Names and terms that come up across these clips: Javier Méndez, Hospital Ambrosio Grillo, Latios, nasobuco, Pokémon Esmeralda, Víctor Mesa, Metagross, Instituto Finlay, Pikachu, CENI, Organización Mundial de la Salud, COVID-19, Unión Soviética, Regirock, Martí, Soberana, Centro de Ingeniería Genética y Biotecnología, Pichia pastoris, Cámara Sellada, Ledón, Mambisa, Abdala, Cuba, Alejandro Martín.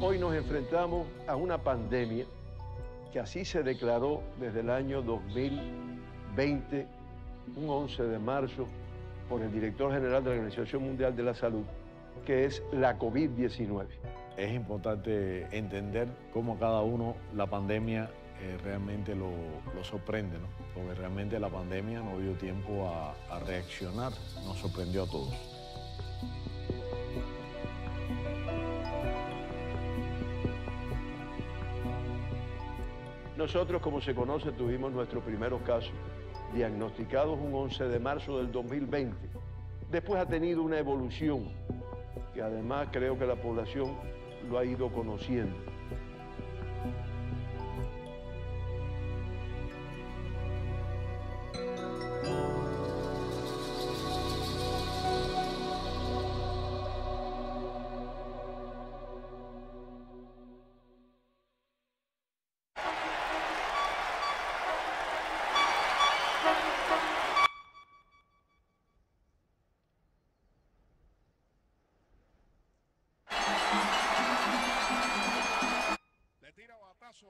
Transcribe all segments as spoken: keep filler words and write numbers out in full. Hoy nos enfrentamos a una pandemia que así se declaró desde el año dos mil veinte, un once de marzo, por el director general de la Organización Mundial de la Salud, que es la COVID diecinueve. Es importante entender cómo cada uno la pandemia eh, realmente lo, lo sorprende, ¿no? Porque realmente la pandemia no dio tiempo a, a reaccionar, nos sorprendió a todos. Nosotros, como se conoce, tuvimos nuestros primeros casos diagnosticados un once de marzo del dos mil veinte. Después ha tenido una evolución que además creo que la población lo ha ido conociendo.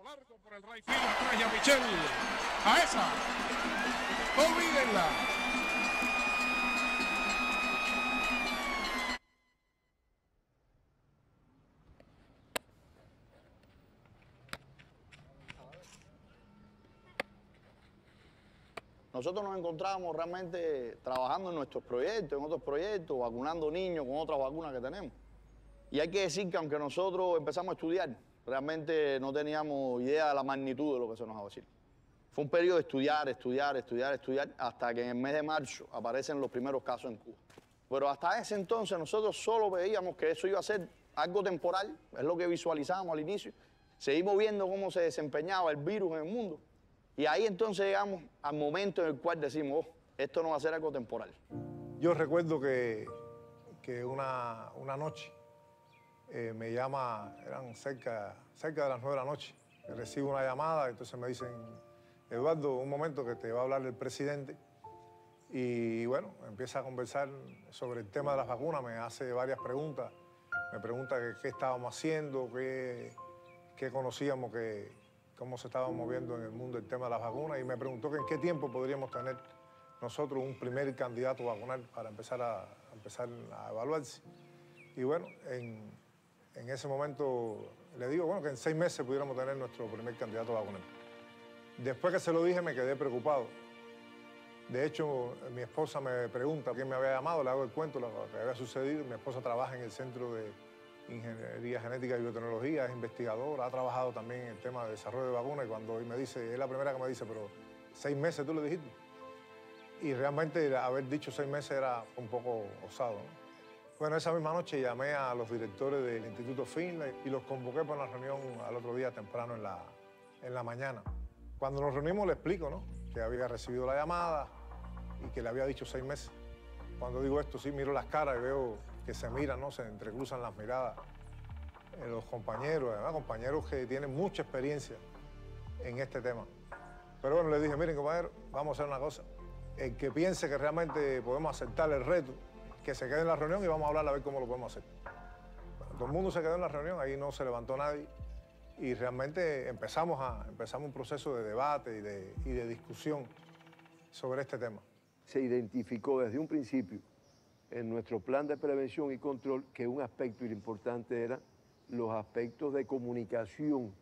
Largo por el right field, trae a Michel, a esa, olvídenla. Nosotros nos encontrábamos realmente trabajando en nuestros proyectos, en otros proyectos, vacunando niños con otras vacunas que tenemos. Y hay que decir que aunque nosotros empezamos a estudiar, realmente no teníamos idea de la magnitud de lo que se nos iba a decir. Fue un periodo de estudiar, estudiar, estudiar, estudiar, hasta que en el mes de marzo aparecen los primeros casos en Cuba. Pero hasta ese entonces nosotros solo veíamos que eso iba a ser algo temporal, es lo que visualizábamos al inicio. Seguimos viendo cómo se desempeñaba el virus en el mundo. Y ahí entonces llegamos al momento en el cual decimos, oh, esto no va a ser algo temporal. Yo recuerdo que, que una, una noche, Eh, me llama, eran cerca, cerca de las nueve de la noche, recibo una llamada, entonces me dicen, Eduardo, un momento que te va a hablar el presidente, y bueno, empieza a conversar sobre el tema de las vacunas, me hace varias preguntas, me pregunta qué estábamos haciendo, qué, qué conocíamos, que, cómo se estaba moviendo en el mundo el tema de las vacunas, y me preguntó que en qué tiempo podríamos tener nosotros un primer candidato vacunal para empezar a, a, empezar a evaluarse. Y bueno, en... En ese momento le digo, bueno, que en seis meses pudiéramos tener nuestro primer candidato vacunal. Después que se lo dije, me quedé preocupado. De hecho, mi esposa me pregunta quién me había llamado, le hago el cuento, lo que había sucedido. Mi esposa trabaja en el Centro de Ingeniería Genética y Biotecnología, es investigadora, ha trabajado también en el tema de desarrollo de vacunas, y cuando me dice, es la primera que me dice, pero seis meses tú lo dijiste. Y realmente haber dicho seis meses era un poco osado, ¿no? Bueno, esa misma noche llamé a los directores del Instituto Finlay y los convoqué para una reunión al otro día temprano en la, en la mañana. Cuando nos reunimos le explico, ¿no?, que había recibido la llamada y que le había dicho seis meses. Cuando digo esto, sí, miro las caras y veo que se miran, ¿no?, se entrecruzan las miradas. Los compañeros, además, compañeros que tienen mucha experiencia en este tema. Pero bueno, les dije, miren, compañeros, vamos a hacer una cosa. El que piense que realmente podemos aceptar el reto, que se quede en la reunión y vamos a hablar a ver cómo lo podemos hacer. Bueno, todo el mundo se quedó en la reunión, ahí no se levantó nadie y realmente empezamos, a, empezamos un proceso de debate y de, y de discusión sobre este tema. Se identificó desde un principio en nuestro plan de prevención y control que un aspecto importante era los aspectos de comunicación,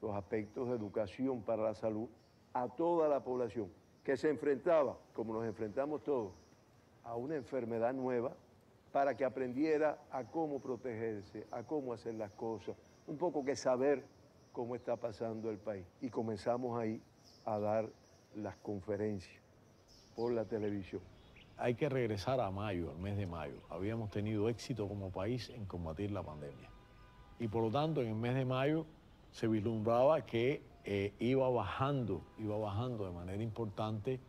los aspectos de educación para la salud a toda la población, que se enfrentaba, como nos enfrentamos todos, a una enfermedad nueva para que aprendiera a cómo protegerse, a cómo hacer las cosas, un poco que saber cómo está pasando el país. Y comenzamos ahí a dar las conferencias por la televisión. Hay que regresar a mayo, al mes de mayo. Habíamos tenido éxito como país en combatir la pandemia. Y por lo tanto, en el mes de mayo se vislumbraba que eh, iba bajando, iba bajando de manera importante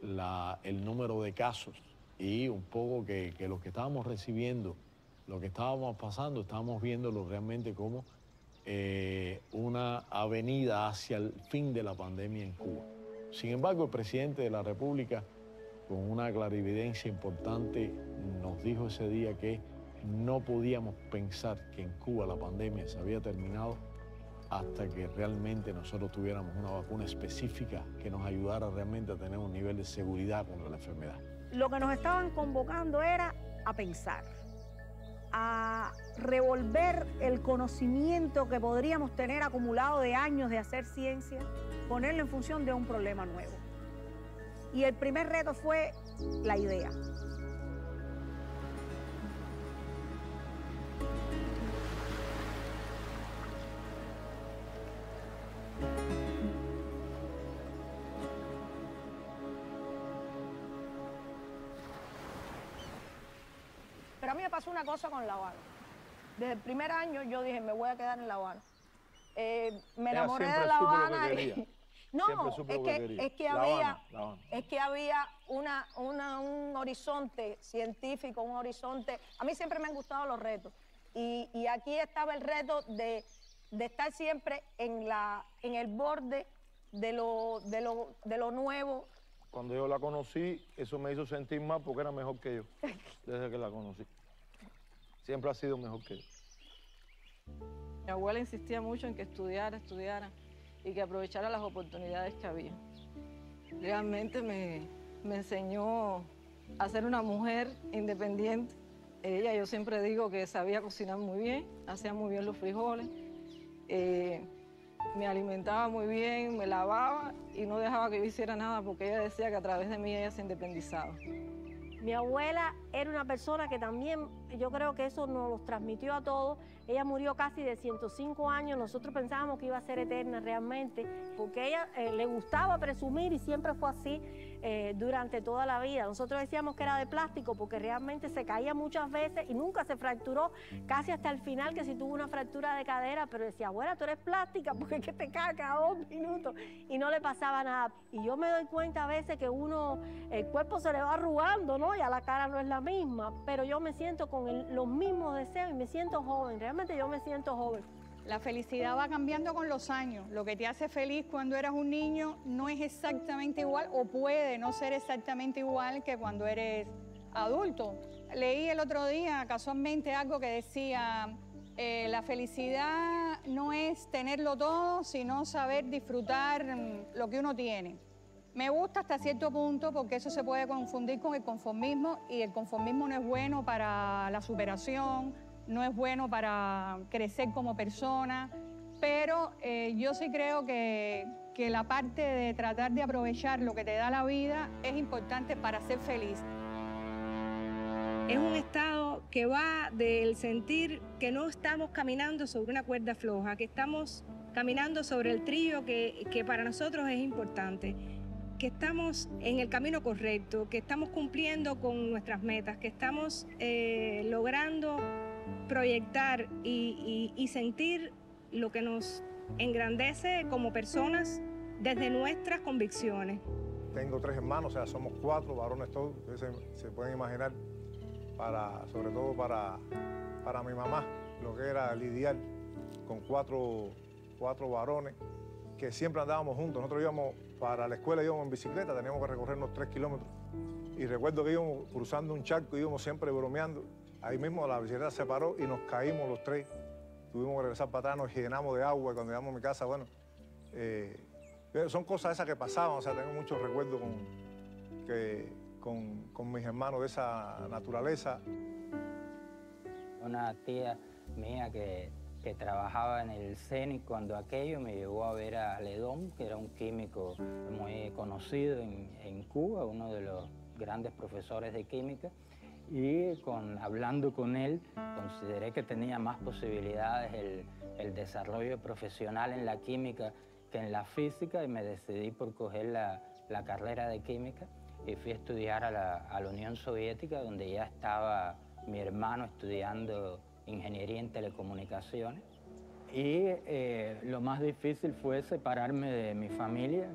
la, el número de casos. Y un poco que, que lo que estábamos recibiendo, lo que estábamos pasando, estábamos viéndolo realmente como eh, una avenida hacia el fin de la pandemia en Cuba. Sin embargo, el presidente de la República, con una clarividencia importante, nos dijo ese día que no podíamos pensar que en Cuba la pandemia se había terminado hasta que realmente nosotros tuviéramos una vacuna específica que nos ayudara realmente a tener un nivel de seguridad contra la enfermedad. Lo que nos estaban convocando era a pensar, a revolver el conocimiento que podríamos tener acumulado de años de hacer ciencia, ponerlo en función de un problema nuevo. Y el primer reto fue la idea. Pero a mí me pasó una cosa con La Habana. Desde el primer año yo dije, me voy a quedar en La Habana. Eh, me enamoré de La Habana. Y... No, es que, es que había, es que había una, una, un horizonte científico, un horizonte... A mí siempre me han gustado los retos. Y, y aquí estaba el reto de, de estar siempre en, la, en el borde de lo, de, lo, de lo nuevo. Cuando yo la conocí, eso me hizo sentir mal porque era mejor que yo, desde que la conocí. Siempre ha sido mejor que yo. Mi abuela insistía mucho en que estudiara, estudiara y que aprovechara las oportunidades que había. Realmente me, me enseñó a ser una mujer independiente. Ella, yo siempre digo que sabía cocinar muy bien, hacía muy bien los frijoles, eh, me alimentaba muy bien, me lavaba y no dejaba que yo hiciera nada porque ella decía que a través de mí ella se independizaba. Mi abuela era una persona que también, yo creo que eso nos los transmitió a todos. Ella murió casi de ciento cinco años, nosotros pensábamos que iba a ser eterna realmente, porque ella eh, le gustaba presumir y siempre fue así eh, durante toda la vida. Nosotros decíamos que era de plástico porque realmente se caía muchas veces y nunca se fracturó, casi hasta el final que sí tuvo una fractura de cadera, pero decía, abuela, tú eres plástica porque es que te cae cada dos minutos y no le pasaba nada. Y yo me doy cuenta a veces que uno, el cuerpo se le va arrugando, ¿no? Ya la cara no es la misma, pero yo me siento con el, los mismos deseos y me siento joven, realmente yo me siento joven. La felicidad va cambiando con los años. Lo que te hace feliz cuando eras un niño no es exactamente igual o puede no ser exactamente igual que cuando eres adulto. Leí el otro día casualmente algo que decía, eh, la felicidad no es tenerlo todo, sino saber disfrutar lo que uno tiene. Me gusta hasta cierto punto porque eso se puede confundir con el conformismo y el conformismo no es bueno para la superación, no es bueno para crecer como persona, pero eh, yo sí creo que, que la parte de tratar de aprovechar lo que te da la vida es importante para ser feliz. Es un estado que va del sentir que no estamos caminando sobre una cuerda floja, que estamos caminando sobre el trillo que, que para nosotros es importante, que estamos en el camino correcto, que estamos cumpliendo con nuestras metas, que estamos eh, logrando proyectar y, y, y sentir lo que nos engrandece como personas desde nuestras convicciones. Tengo tres hermanos, o sea, somos cuatro varones todos, ustedes se, se pueden imaginar, para, sobre todo para, para mi mamá, lo que era lidiar con cuatro, cuatro varones que siempre andábamos juntos. Nosotros íbamos para la escuela, íbamos en bicicleta, teníamos que recorrernos tres kilómetros. Y recuerdo que íbamos cruzando un charco, íbamos siempre bromeando. Ahí mismo la bicicleta se paró y nos caímos los tres. Tuvimos que regresar para atrás, nos llenamos de agua. Y cuando llegamos a mi casa, bueno, eh, son cosas esas que pasaban. O sea, tengo muchos recuerdos con, que, con, con mis hermanos de esa naturaleza. Una tía mía que... que trabajaba en el CENI cuando aquello me llevó a ver a Ledón, que era un químico muy conocido en, en Cuba, uno de los grandes profesores de química, y con, hablando con él consideré que tenía más posibilidades el, el desarrollo profesional en la química que en la física y me decidí por coger la, la carrera de química y fui a estudiar a la, a la Unión Soviética, donde ya estaba mi hermano estudiando ingeniería en telecomunicaciones y eh, lo más difícil fue separarme de mi familia,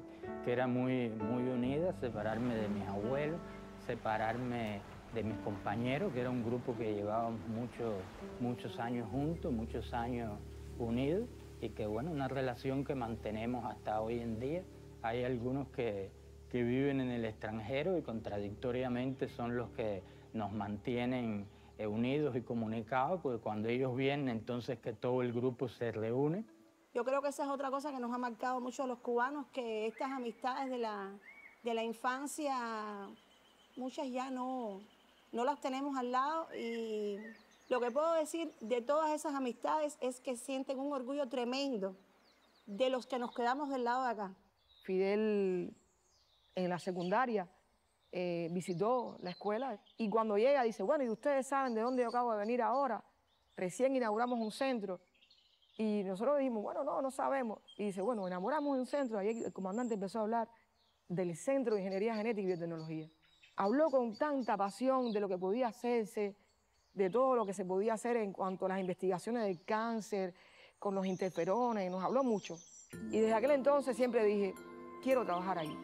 que era muy, muy unida, separarme de mis abuelos, separarme de mis compañeros, que era un grupo que llevábamos mucho, muchos años juntos, muchos años unidos. y que, bueno, una relación que mantenemos hasta hoy en día. Hay algunos que, que viven en el extranjero y contradictoriamente son los que nos mantienen unidos y comunicados, porque cuando ellos vienen, entonces que todo el grupo se reúne. Yo creo que esa es otra cosa que nos ha marcado mucho a los cubanos, que estas amistades de la, de la infancia, muchas ya no, no las tenemos al lado, y lo que puedo decir de todas esas amistades es que sienten un orgullo tremendo de los que nos quedamos del lado de acá. Fidel en la secundaria eh, visitó la escuela y cuando llega dice, bueno, y ustedes saben de dónde yo acabo de venir ahora, recién inauguramos un centro. Y nosotros dijimos, bueno, no, no sabemos. Y dice, bueno, enamoramos un centro. Ahí el comandante empezó a hablar del Centro de Ingeniería Genética y Biotecnología. Habló con tanta pasión de lo que podía hacerse, de todo lo que se podía hacer en cuanto a las investigaciones del cáncer, con los interferones, nos habló mucho. Y desde aquel entonces siempre dije, quiero trabajar ahí.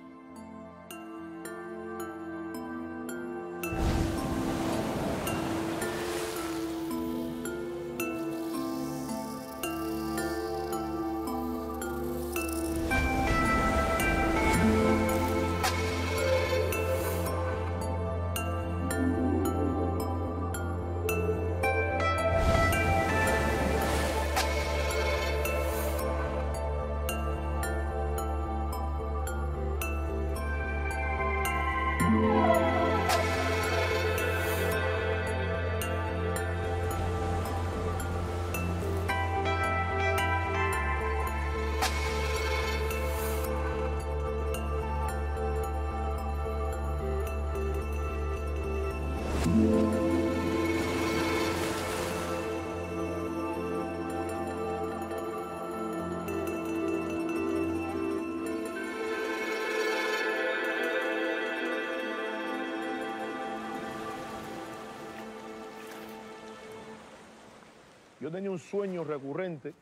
Yo tenía un sueño recurrente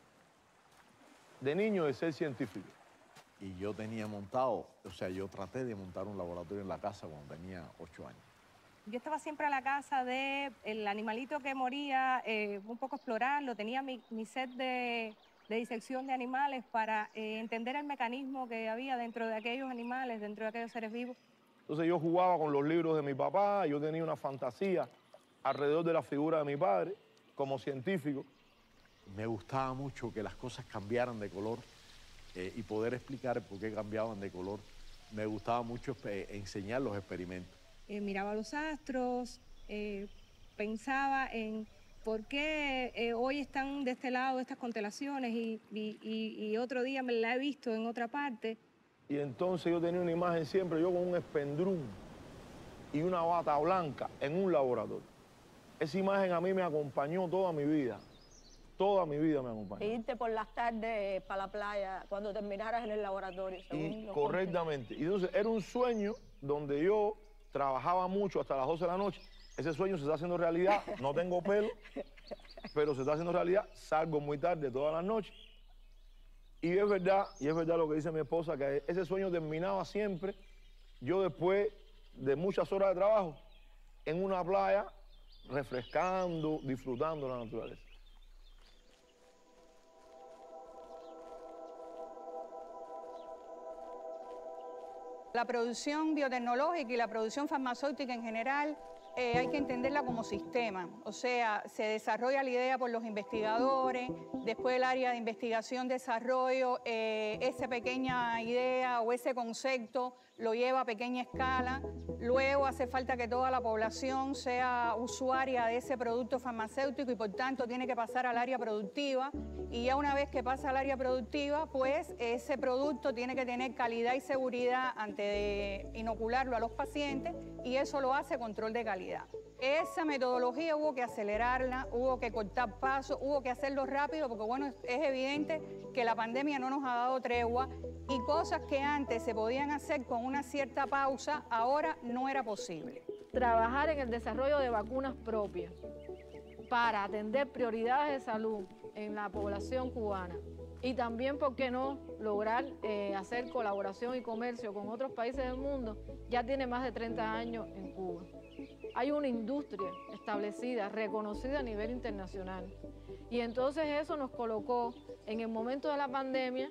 de niño de ser científico. Y yo tenía montado, o sea, yo traté de montar un laboratorio en la casa cuando tenía ocho años. Yo estaba siempre a la casa del animalito que moría, eh, un poco explorarlo, tenía mi, mi set de, de disección de animales para eh, entender el mecanismo que había dentro de aquellos animales, dentro de aquellos seres vivos. Entonces yo jugaba con los libros de mi papá, yo tenía una fantasía alrededor de la figura de mi padre como científico. Me gustaba mucho que las cosas cambiaran de color eh, y poder explicar por qué cambiaban de color. Me gustaba mucho eh, enseñar los experimentos. Eh, miraba los astros, eh, pensaba en por qué eh, hoy están de este lado estas constelaciones y, y, y, y otro día me la he visto en otra parte. Y entonces yo tenía una imagen siempre, yo con un espendrum y una bata blanca en un laboratorio. Esa imagen a mí me acompañó toda mi vida. Toda mi vida me acompañó. E irte por las tardes para la playa, cuando terminaras en el laboratorio. Según y correctamente. Y entonces era un sueño donde yo trabajaba mucho hasta las doce de la noche. Ese sueño se está haciendo realidad. No tengo pelo, pero se está haciendo realidad. Salgo muy tarde todas las noches. Y es verdad, y es verdad lo que dice mi esposa, que ese sueño terminaba siempre. Yo después de muchas horas de trabajo, en una playa, refrescando, disfrutando la naturaleza. La producción biotecnológica y la producción farmacéutica en general eh, hay que entenderla como sistema. O sea, se desarrolla la idea por los investigadores, después el área de investigación, desarrollo, eh, esa pequeña idea o ese concepto lo lleva a pequeña escala. Luego hace falta que toda la población sea usuaria de ese producto farmacéutico y por tanto tiene que pasar al área productiva. Y ya una vez que pasa al área productiva, pues ese producto tiene que tener calidad y seguridad antes de inocularlo a los pacientes, y eso lo hace control de calidad. Esa metodología hubo que acelerarla, hubo que cortar pasos, hubo que hacerlo rápido, porque bueno, es evidente que la pandemia no nos ha dado tregua y cosas que antes se podían hacer con una cierta pausa, ahora no era posible. Trabajar en el desarrollo de vacunas propias para atender prioridades de salud en la población cubana y también, ¿por qué no?, lograr eh, hacer colaboración y comercio con otros países del mundo, ya tiene más de treinta años en Cuba. Hay una industria establecida, reconocida a nivel internacional, y entonces eso nos colocó en el momento de la pandemia,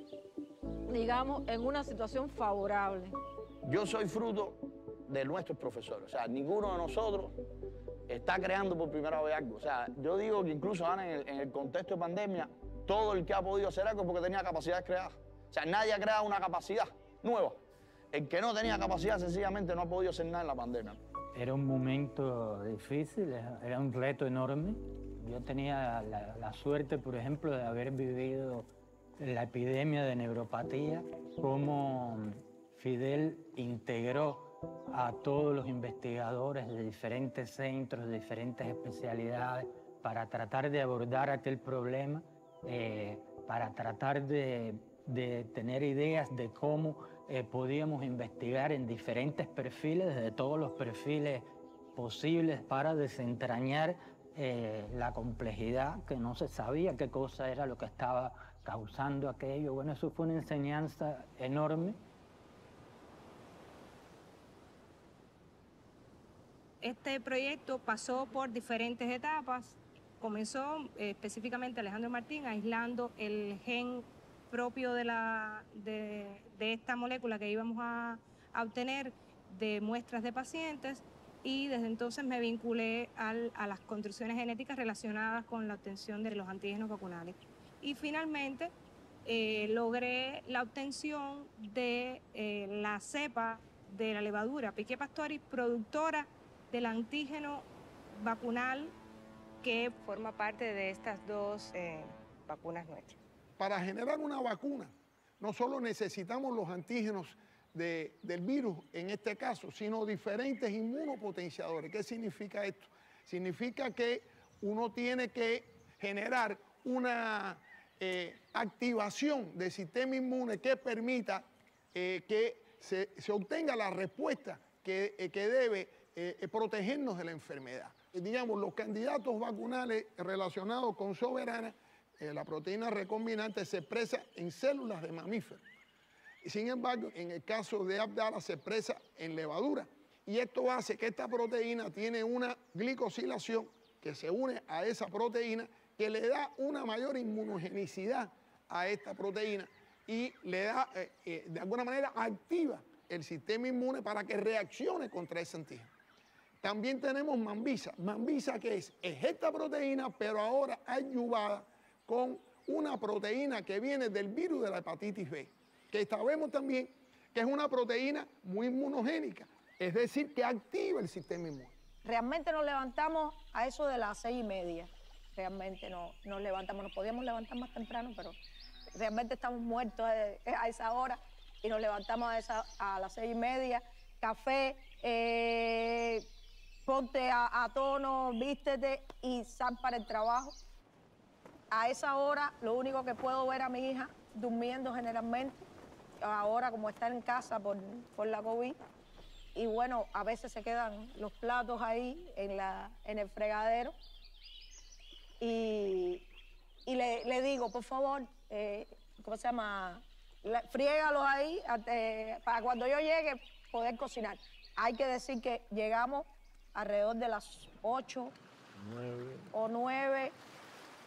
digamos, en una situación favorable. Yo soy fruto de nuestros profesores, o sea, ninguno de nosotros está creando por primera vez algo. O sea, yo digo que incluso ahora en el, en el contexto de pandemia, todo el que ha podido hacer algo es porque tenía capacidades creadas. O sea, nadie ha creado una capacidad nueva. El que no tenía capacidad sencillamente no ha podido hacer nada en la pandemia. Era un momento difícil, era un reto enorme. Yo tenía la, la suerte, por ejemplo, de haber vivido la epidemia de neuropatía, cómo Fidel integró a todos los investigadores de diferentes centros, de diferentes especialidades, para tratar de abordar aquel problema, eh, para tratar de, de tener ideas de cómo eh, podíamos investigar en diferentes perfiles, de todos los perfiles posibles, para desentrañar eh, la complejidad, que no se sabía qué cosa era lo que estaba causando aquello. Bueno, eso fue una enseñanza enorme. Este proyecto pasó por diferentes etapas. Comenzó eh, específicamente Alejandro Martín aislando el gen propio de, la, de, de esta molécula que íbamos a, a obtener de muestras de pacientes, y desde entonces me vinculé al, a las construcciones genéticas relacionadas con la obtención de los antígenos vacunales. Y finalmente eh, logré la obtención de eh, la cepa de la levadura Pichia pastoris, productora del antígeno vacunal que forma parte de estas dos eh, vacunas nuestras. Para generar una vacuna, no solo necesitamos los antígenos de, del virus, en este caso, sino diferentes inmunopotenciadores. ¿Qué significa esto? Significa que uno tiene que generar una eh, activación del sistema inmune que permita eh, que se, se obtenga la respuesta que, eh, que debe Eh, eh, protegernos de la enfermedad. Eh, digamos, los candidatos vacunales relacionados con Soberana, eh, la proteína recombinante se expresa en células de mamíferos. Sin embargo, en el caso de Abdala se expresa en levadura. Y esto hace que esta proteína tiene una glicosilación que se une a esa proteína que le da una mayor inmunogenicidad a esta proteína y le da, eh, eh, de alguna manera, activa el sistema inmune para que reaccione contra ese antígeno. También tenemos Mambisa. Mambisa, que es? Es esta proteína, pero ahora adyuvada con una proteína que viene del virus de la hepatitis B, que sabemos también que es una proteína muy inmunogénica, es decir, que activa el sistema inmune. Realmente nos levantamos a eso de las seis y media. Realmente no, nos levantamos, nos podíamos levantar más temprano, pero realmente estamos muertos a esa hora y nos levantamos a, esa, a las seis y media, café, eh, ponte a, a tono, vístete y sal para el trabajo. A esa hora lo único que puedo ver a mi hija durmiendo generalmente, ahora como está en casa por, por la COVID, y bueno, a veces se quedan los platos ahí en, la, en el fregadero y, y le, le digo, por favor, eh, ¿cómo se llama? La, friégalos ahí eh, para cuando yo llegue poder cocinar. Hay que decir que llegamos alrededor de las ocho o nueve,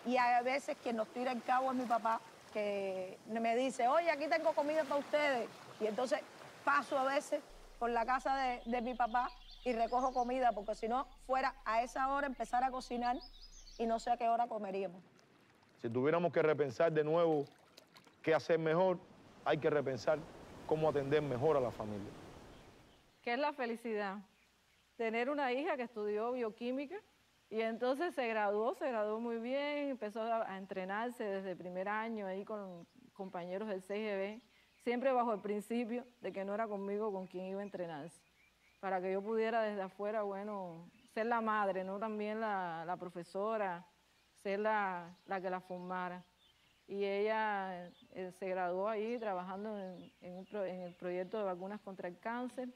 y a veces quien nos tira el cabo es mi papá, que me dice, oye, aquí tengo comida para ustedes, y entonces paso a veces por la casa de, de mi papá y recojo comida, porque si no fuera a esa hora empezar a cocinar y no sé a qué hora comeríamos. Si tuviéramos que repensar de nuevo qué hacer mejor, hay que repensar cómo atender mejor a la familia. ¿Qué es la felicidad? Tener una hija que estudió bioquímica y entonces se graduó, se graduó muy bien, empezó a entrenarse desde el primer año ahí con compañeros del C G B, siempre bajo el principio de que no era conmigo con quien iba a entrenarse, para que yo pudiera desde afuera, bueno, ser la madre, no también la, la profesora, ser la, la que la formara. Y ella eh, se graduó ahí trabajando en, en, un pro, en el proyecto de vacunas contra el cáncer.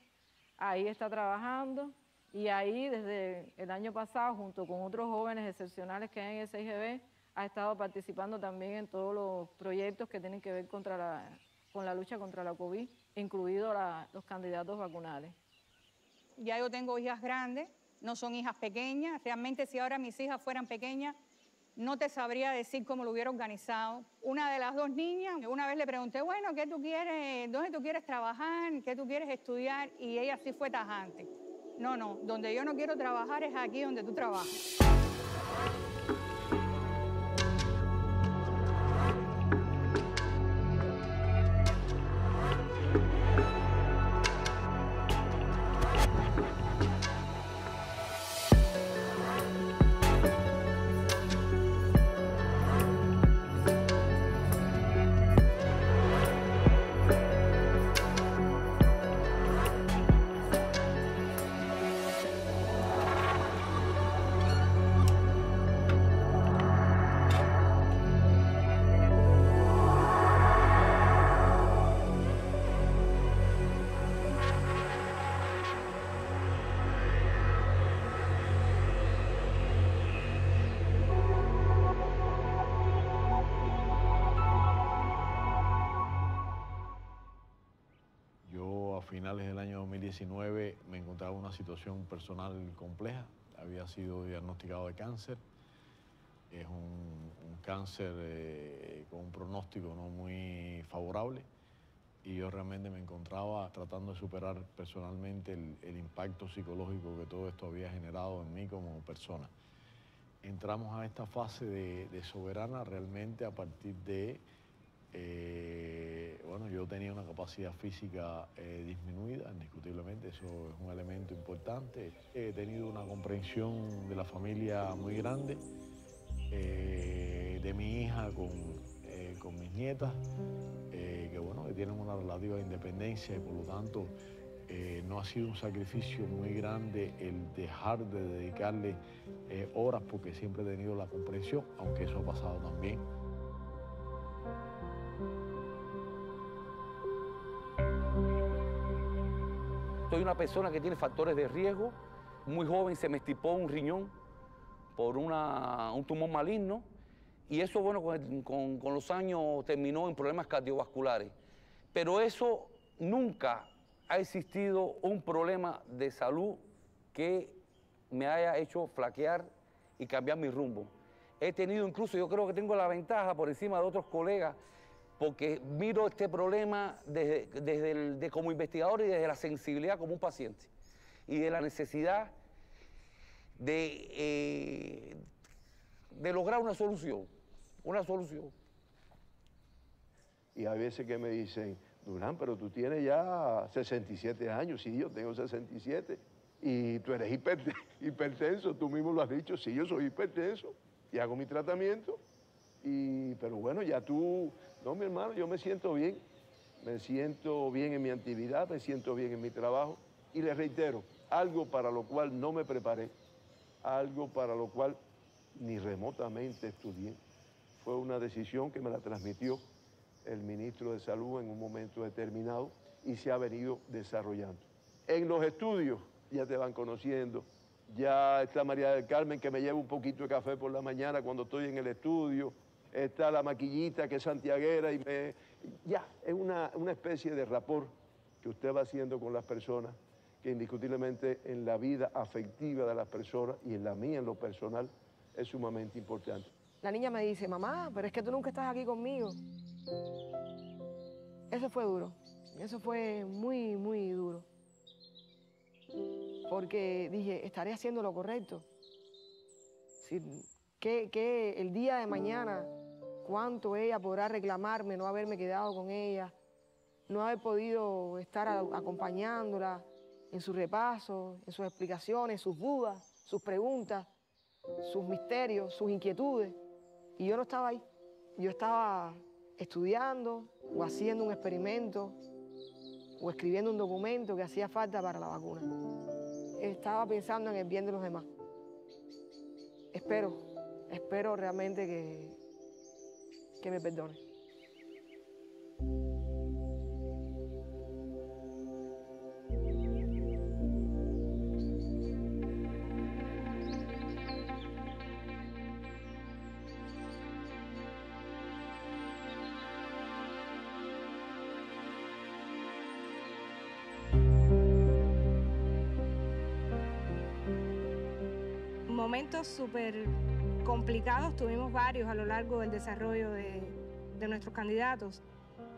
Ahí está trabajando, y ahí desde el año pasado, junto con otros jóvenes excepcionales que hay en el C I G B, ha estado participando también en todos los proyectos que tienen que ver contra la, con la lucha contra la COVID, incluidos los candidatos vacunales. Ya yo tengo hijas grandes, no son hijas pequeñas. Realmente si ahora mis hijas fueran pequeñas, No te sabría decir cómo lo hubiera organizado. Una de las dos niñas, una vez le pregunté, bueno, ¿qué tú quieres? ¿Dónde tú quieres trabajar? ¿Qué tú quieres estudiar? Y ella sí fue tajante. No, no, donde yo no quiero trabajar es aquí donde tú trabajas. Del año dos mil diecinueve me encontraba en una situación personal compleja. Había sido diagnosticado de cáncer. Es un, un cáncer eh, con un pronóstico no muy favorable y yo realmente me encontraba tratando de superar personalmente el, el impacto psicológico que todo esto había generado en mí como persona. Entramos a esta fase de, de Soberana realmente a partir de... Eh, bueno, yo tenía una capacidad física eh, disminuida, indiscutiblemente, eso es un elemento importante. He tenido una comprensión de la familia muy grande, eh, de mi hija con, eh, con mis nietas, eh, que bueno, que tienen una relativa independencia y por lo tanto eh, no ha sido un sacrificio muy grande el dejar de dedicarle eh, horas porque siempre he tenido la comprensión, aunque eso ha pasado también. Soy una persona que tiene factores de riesgo. Muy joven se me extirpó un riñón por una, un tumor maligno y eso, bueno, con, el, con, con los años terminó en problemas cardiovasculares. Pero eso nunca ha existido un problema de salud que me haya hecho flaquear y cambiar mi rumbo. He tenido incluso, yo creo que tengo la ventaja por encima de otros colegas porque miro este problema desde, desde el, de, como investigador y desde la sensibilidad como un paciente y de la necesidad de, eh, de lograr una solución, una solución. Y a veces que me dicen, Durán, pero tú tienes ya sesenta y siete años, sí, yo tengo sesenta y siete, y tú eres hipertenso, tú mismo lo has dicho, sí, yo soy hipertenso y hago mi tratamiento. Y, pero bueno, ya tú, no, mi hermano, yo me siento bien, me siento bien en mi actividad, me siento bien en mi trabajo. Y les reitero, algo para lo cual no me preparé, algo para lo cual ni remotamente estudié. Fue una decisión que me la transmitió el ministro de Salud en un momento determinado y se ha venido desarrollando. En los estudios ya te van conociendo. Ya está María del Carmen, que me lleva un poquito de café por la mañana cuando estoy en el estudio. Está la maquillita, que es santiaguera, y me... ya, es una, una especie de rapport que usted va haciendo con las personas, que indiscutiblemente en la vida afectiva de las personas, y en la mía, en lo personal, es sumamente importante. La niña me dice, mamá, pero es que tú nunca estás aquí conmigo. Eso fue duro, eso fue muy, muy duro. Porque dije, estaré haciendo lo correcto. Si, que, que el día de mañana, cuánto ella podrá reclamarme no haberme quedado con ella, no haber podido estar a, acompañándola en sus repasos, en sus explicaciones, sus dudas, sus preguntas, sus misterios, sus inquietudes. Y yo no estaba ahí. Yo estaba estudiando o haciendo un experimento o escribiendo un documento que hacía falta para la vacuna. Estaba pensando en el bien de los demás. Espero, espero realmente que, que me perdone. Momentos súper complicados, tuvimos varios a lo largo del desarrollo de, de nuestros candidatos.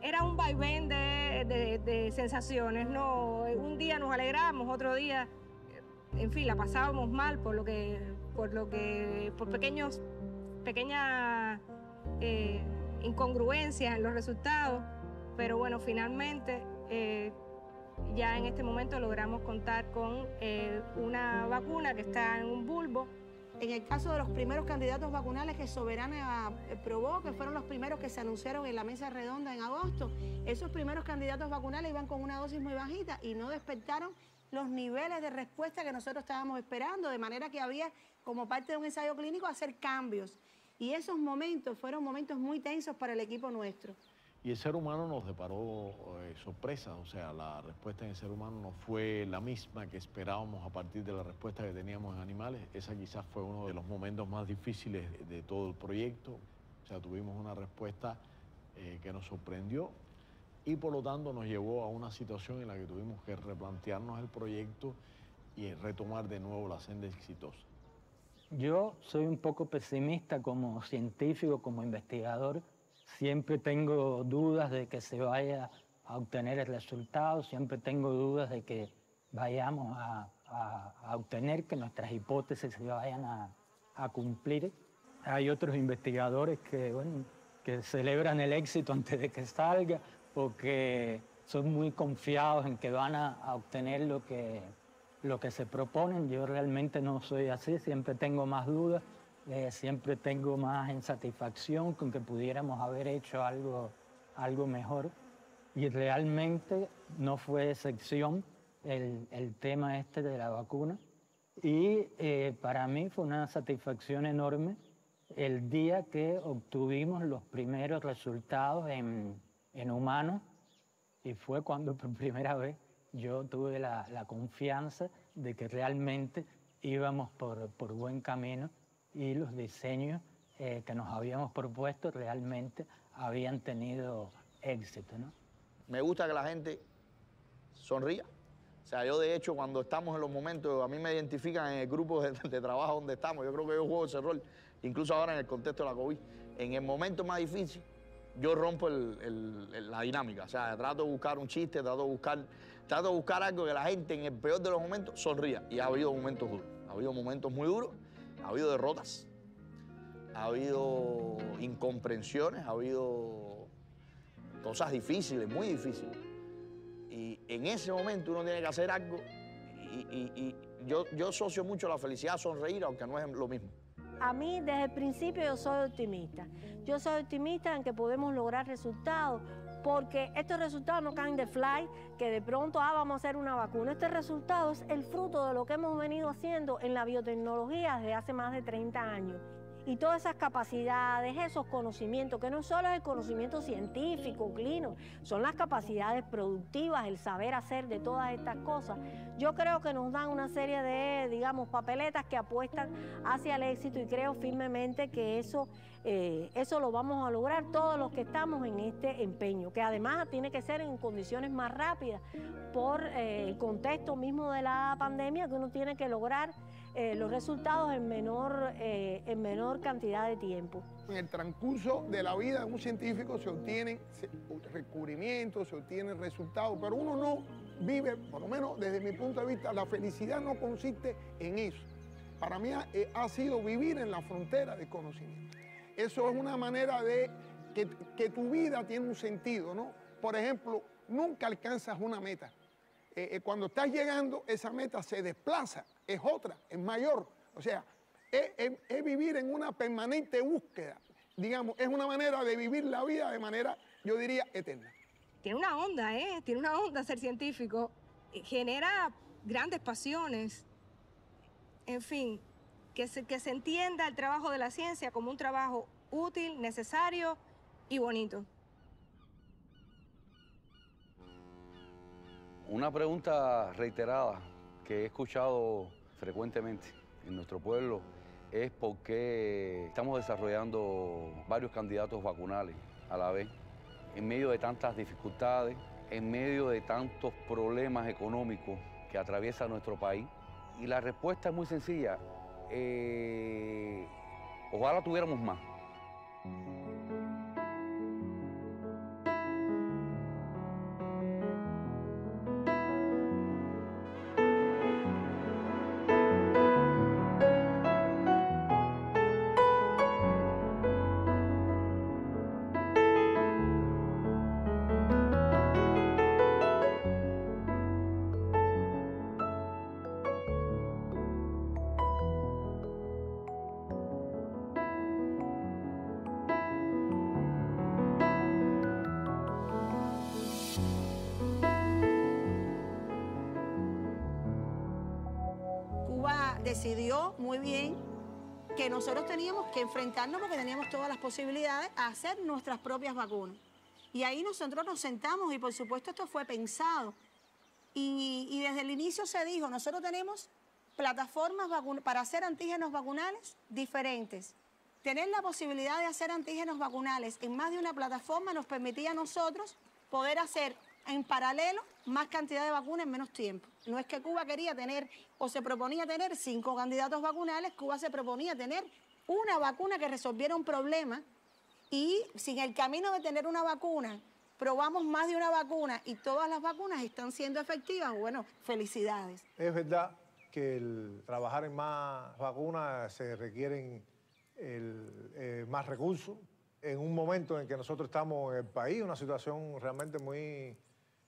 Era un vaivén de, de, de sensaciones, ¿no? Un día nos alegrábamos, otro día, en fin, la pasábamos mal por lo que, por lo que, por pequeños, pequeñas eh, incongruencias en los resultados, pero bueno, finalmente eh, ya en este momento logramos contar con eh, una vacuna que está en un bulbo. En el caso de los primeros candidatos vacunales que Soberana probó, que fueron los primeros que se anunciaron en la mesa redonda en agosto, esos primeros candidatos vacunales iban con una dosis muy bajita y no despertaron los niveles de respuesta que nosotros estábamos esperando, de manera que había, como parte de un ensayo clínico, hacer cambios. Y esos momentos fueron momentos muy tensos para el equipo nuestro. Y el ser humano nos deparó eh, sorpresas, o sea, la respuesta en el ser humano no fue la misma que esperábamos a partir de la respuesta que teníamos en animales. Esa quizás fue uno de los momentos más difíciles de, de todo el proyecto. O sea, tuvimos una respuesta eh, que nos sorprendió y por lo tanto nos llevó a una situación en la que tuvimos que replantearnos el proyecto y retomar de nuevo la senda exitosa. Yo soy un poco pesimista como científico, como investigador. Siempre tengo dudas de que se vaya a obtener el resultado, siempre tengo dudas de que vayamos a, a, a obtener, que nuestras hipótesis se vayan a, a cumplir. Hay otros investigadores que, bueno, que celebran el éxito antes de que salga porque son muy confiados en que van a, a obtener lo que, lo que se proponen. Yo realmente no soy así, siempre tengo más dudas. Eh, siempre tengo más insatisfacción con que pudiéramos haber hecho algo, algo mejor. Y realmente no fue excepción el, el tema este de la vacuna. Y eh, para mí fue una satisfacción enorme el día que obtuvimos los primeros resultados en, en humanos. Y fue cuando por primera vez yo tuve la, la confianza de que realmente íbamos por, por buen camino. Y los diseños eh, que nos habíamos propuesto realmente habían tenido éxito, ¿no? Me gusta que la gente sonría. O sea, yo de hecho cuando estamos en los momentos, a mí me identifican en el grupo de, de trabajo donde estamos. Yo creo que yo juego ese rol, incluso ahora en el contexto de la COVID. En el momento más difícil, yo rompo el, el, el, la dinámica. O sea, trato de buscar un chiste, trato de buscar, trato de buscar algo que la gente en el peor de los momentos sonría. Y ha habido momentos duros, ha habido momentos muy duros. Ha habido derrotas, ha habido incomprensiones, ha habido cosas difíciles, muy difíciles. Y en ese momento uno tiene que hacer algo. Y, y, y yo, yo asocio mucho la felicidad a sonreír, aunque no es lo mismo. A mí, desde el principio, yo soy optimista. Yo soy optimista en que podemos lograr resultados, porque estos resultados no caen de fly, que de pronto ah, vamos a hacer una vacuna. Este resultado es el fruto de lo que hemos venido haciendo en la biotecnología desde hace más de treinta años. Y todas esas capacidades, esos conocimientos, que no solo es el conocimiento científico, clínico, son las capacidades productivas, el saber hacer de todas estas cosas. Yo creo que nos dan una serie de, digamos, papeletas que apuestan hacia el éxito y creo firmemente que eso, eh, eso lo vamos a lograr todos los que estamos en este empeño, que además tiene que ser en condiciones más rápidas por eh, el contexto mismo de la pandemia, que uno tiene que lograr Eh, los resultados en menor, eh, en menor cantidad de tiempo. En el transcurso de la vida de un científico se obtienen descubrimientos, se obtienen resultados, pero uno no vive, por lo menos desde mi punto de vista, la felicidad no consiste en eso. Para mí ha, eh, ha sido vivir en la frontera del conocimiento. Eso es una manera de que, que tu vida tiene un sentido, ¿no? Por ejemplo, nunca alcanzas una meta. Eh, eh, cuando estás llegando, esa meta se desplaza, es otra, es mayor. O sea, es, es, es vivir en una permanente búsqueda. Digamos, es una manera de vivir la vida de manera, yo diría, eterna. Tiene una onda, ¿eh? Tiene una onda ser científico. Genera grandes pasiones. En fin, que se, que se entienda el trabajo de la ciencia como un trabajo útil, necesario y bonito. Una pregunta reiterada que he escuchado frecuentemente en nuestro pueblo es por qué estamos desarrollando varios candidatos vacunales a la vez, en medio de tantas dificultades, en medio de tantos problemas económicos que atraviesa nuestro país. Y la respuesta es muy sencilla. Eh, Ojalá tuviéramos más. Decidió muy bien que nosotros teníamos que enfrentarnos, porque teníamos todas las posibilidades, a hacer nuestras propias vacunas. Y ahí nosotros nos sentamos y por supuesto esto fue pensado. Y, y desde el inicio se dijo, nosotros tenemos plataformas para hacer antígenos vacunales diferentes. Tener la posibilidad de hacer antígenos vacunales en más de una plataforma nos permitía a nosotros poder hacer en paralelo más cantidad de vacunas en menos tiempo. No es que Cuba quería tener o se proponía tener cinco candidatos vacunales, Cuba se proponía tener una vacuna que resolviera un problema, y sin el camino de tener una vacuna, probamos más de una vacuna y todas las vacunas están siendo efectivas. Bueno, felicidades. Es verdad que el trabajar en más vacunas se requieren el, eh, más recursos. En un momento en que nosotros estamos en el país, una situación realmente muy...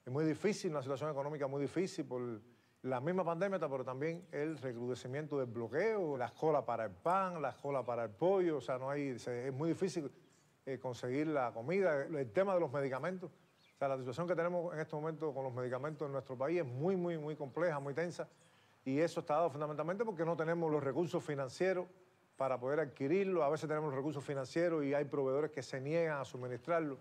Es muy difícil, una situación económica muy difícil por la misma pandemia, pero también el recrudecimiento del bloqueo, las colas para el pan, las colas para el pollo, o sea, no hay, se, es muy difícil eh, conseguir la comida, el tema de los medicamentos. O sea, la situación que tenemos en este momento con los medicamentos en nuestro país es muy, muy, muy compleja, muy tensa, y eso está dado fundamentalmente porque no tenemos los recursos financieros para poder adquirirlo. A veces tenemos los recursos financieros y hay proveedores que se niegan a suministrarlo.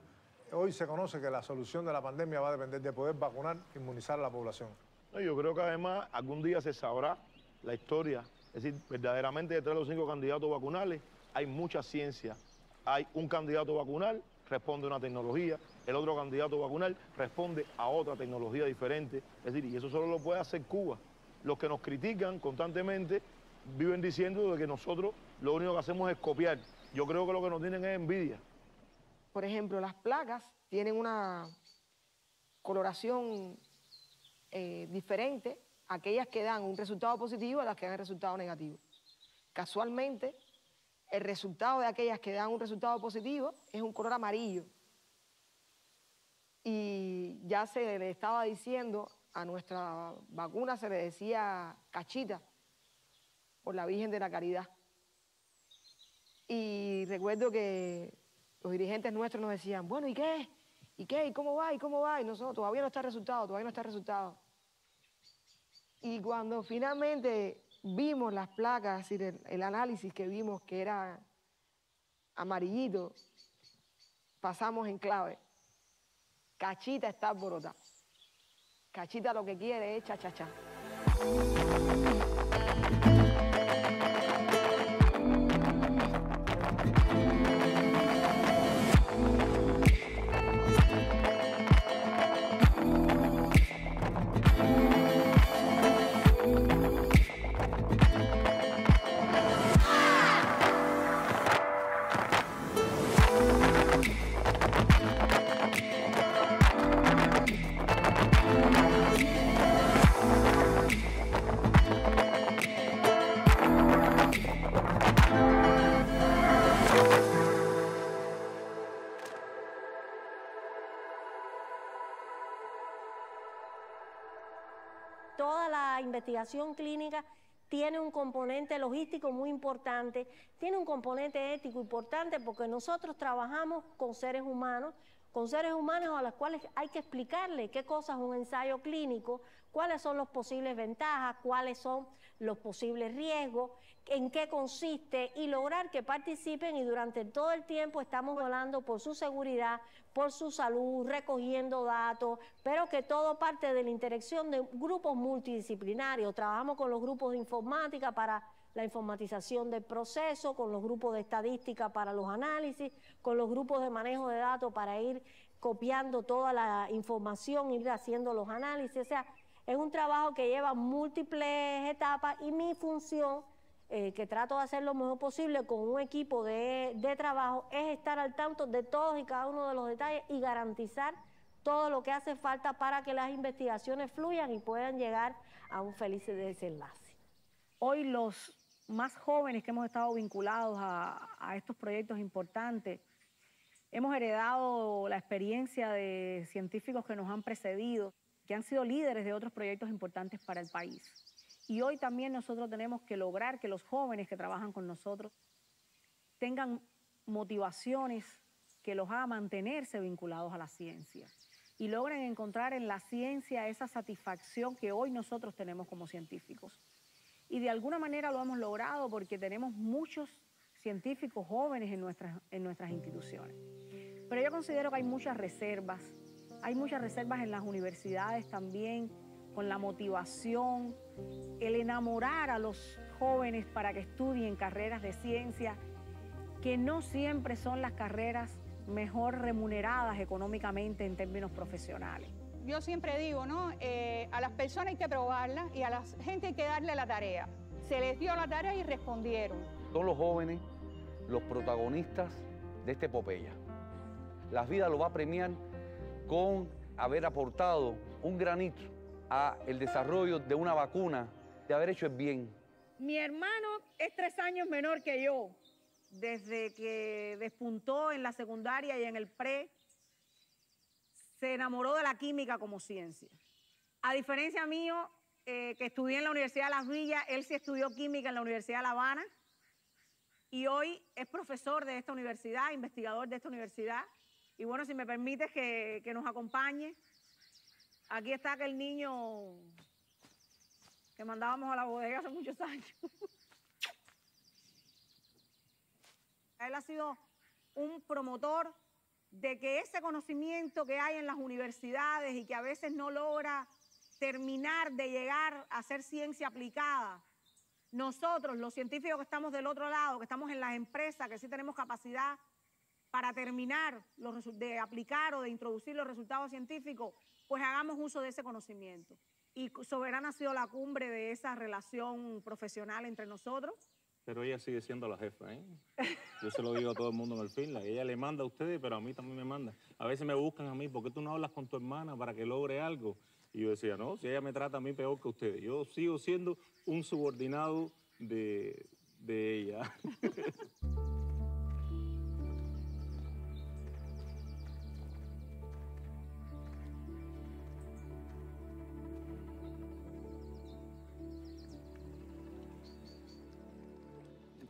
Hoy se conoce que la solución de la pandemia va a depender de poder vacunar, inmunizar a la población. No, yo creo que además algún día se sabrá la historia. Es decir, verdaderamente detrás de los cinco candidatos vacunales hay mucha ciencia. Hay un candidato vacunal, responde a una tecnología, el otro candidato vacunal responde a otra tecnología diferente. Es decir, y eso solo lo puede hacer Cuba. Los que nos critican constantemente viven diciendo de que nosotros lo único que hacemos es copiar. Yo creo que lo que nos tienen es envidia. Por ejemplo, las placas tienen una coloración eh, diferente a aquellas que dan un resultado positivo a las que dan el resultado negativo. Casualmente, el resultado de aquellas que dan un resultado positivo es un color amarillo. Y ya se le estaba diciendo, a nuestra vacuna se le decía cachita, por la Virgen de la Caridad. Y recuerdo que los dirigentes nuestros nos decían, bueno, ¿y qué? ¿Y qué? ¿Y cómo va? ¿Y cómo va? Y nosotros, todavía no está el resultado, todavía no está el resultado. Y cuando finalmente vimos las placas, el, el análisis que vimos que era amarillito, pasamos en clave. Cachita está alborotada. Cachita lo que quiere es cha-cha-cha. Toda la investigación clínica tiene un componente logístico muy importante, tiene un componente ético importante, porque nosotros trabajamos con seres humanos, con seres humanos a los cuales hay que explicarles qué cosa es un ensayo clínico, cuáles son las posibles ventajas, cuáles son los posibles riesgos, en qué consiste, y lograr que participen, y durante todo el tiempo estamos volando por su seguridad, por su salud, recogiendo datos, pero que todo parte de la interacción de grupos multidisciplinarios. Trabajamos con los grupos de informática para la informatización del proceso, con los grupos de estadística para los análisis, con los grupos de manejo de datos para ir copiando toda la información, ir haciendo los análisis. O sea, es un trabajo que lleva múltiples etapas, y mi función eh, que trato de hacer lo mejor posible con un equipo de, de trabajo, es estar al tanto de todos y cada uno de los detalles y garantizar todo lo que hace falta para que las investigaciones fluyan y puedan llegar a un feliz desenlace. Hoy los más jóvenes que hemos estado vinculados a, a estos proyectos importantes, hemos heredado la experiencia de científicos que nos han precedido, que han sido líderes de otros proyectos importantes para el país. Y hoy también nosotros tenemos que lograr que los jóvenes que trabajan con nosotros tengan motivaciones que los hagan mantenerse vinculados a la ciencia y logren encontrar en la ciencia esa satisfacción que hoy nosotros tenemos como científicos. Y de alguna manera lo hemos logrado porque tenemos muchos científicos jóvenes en nuestras, en nuestras instituciones. Pero yo considero que hay muchas reservas, hay muchas reservas en las universidades también, con la motivación, el enamorar a los jóvenes para que estudien carreras de ciencia, que no siempre son las carreras mejor remuneradas económicamente en términos profesionales. Yo siempre digo, ¿no? Eh, a las personas hay que probarlas y a la gente hay que darle la tarea. Se les dio la tarea y respondieron. Todos los jóvenes, los protagonistas de esta epopeya. La vida lo va a premiar con haber aportado un granito al desarrollo de una vacuna, de haber hecho el bien. Mi hermano es tres años menor que yo. Desde que despuntó en la secundaria y en el pre, se enamoró de la química como ciencia. A diferencia mío, eh, que estudié en la Universidad de Las Villas, él sí estudió química en la Universidad de La Habana y hoy es profesor de esta universidad, investigador de esta universidad. Y bueno, si me permites que, que nos acompañe, aquí está aquel niño que mandábamos a la bodega hace muchos años. Él ha sido un promotor de que ese conocimiento que hay en las universidades y que a veces no logra terminar de llegar a ser ciencia aplicada, nosotros, los científicos que estamos del otro lado, que estamos en las empresas, que sí tenemos capacidad para terminar los de aplicar o de introducir los resultados científicos, pues hagamos uso de ese conocimiento. Y Soberana ha sido la cumbre de esa relación profesional entre nosotros. Pero ella sigue siendo la jefa, ¿eh? Yo se lo digo a todo el mundo en el Finlay. Ella le manda a ustedes, pero a mí también me manda. A veces me buscan a mí, ¿por qué tú no hablas con tu hermana para que logre algo? Y yo decía, no, si ella me trata a mí peor que ustedes. Yo sigo siendo un subordinado de, de ella.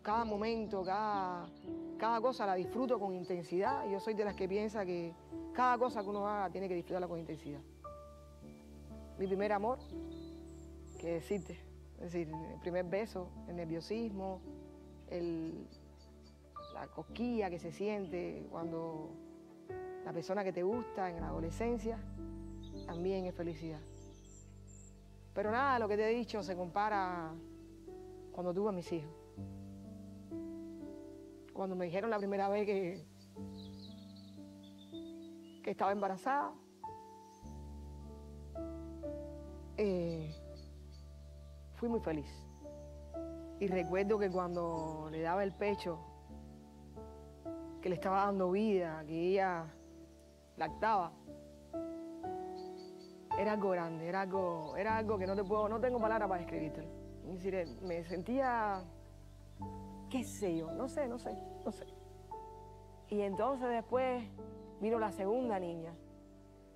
Cada momento, cada, cada cosa la disfruto con intensidad. Yo soy de las que piensa que cada cosa que uno haga tiene que disfrutarla con intensidad. Mi primer amor, que decirte, es decir, el primer beso, el nerviosismo, el, la cosquilla que se siente cuando la persona que te gusta en la adolescencia también es felicidad. Pero nada de lo que te he dicho se compara cuando tuve a mis hijos. Cuando me dijeron la primera vez que, que estaba embarazada, eh, fui muy feliz. Y recuerdo que cuando le daba el pecho, que le estaba dando vida, que ella lactaba, era algo grande, era algo, era algo que no te puedo, no tengo palabras para describírtelo. Es decir, me sentía... qué sé yo, no sé, no sé, no sé. Y entonces después vino la segunda niña,